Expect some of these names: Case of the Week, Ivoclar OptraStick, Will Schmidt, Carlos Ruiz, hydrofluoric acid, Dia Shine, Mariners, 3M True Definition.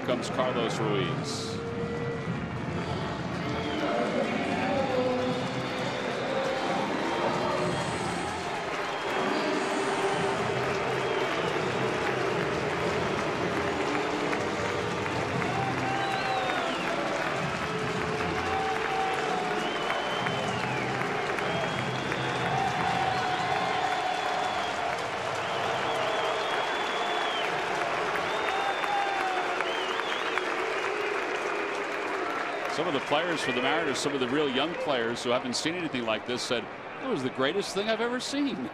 Here comes Carlos Ruiz. Some of the players for the Mariners, some of the real young players who haven't seen anything like this, said it was the greatest thing I've ever seen.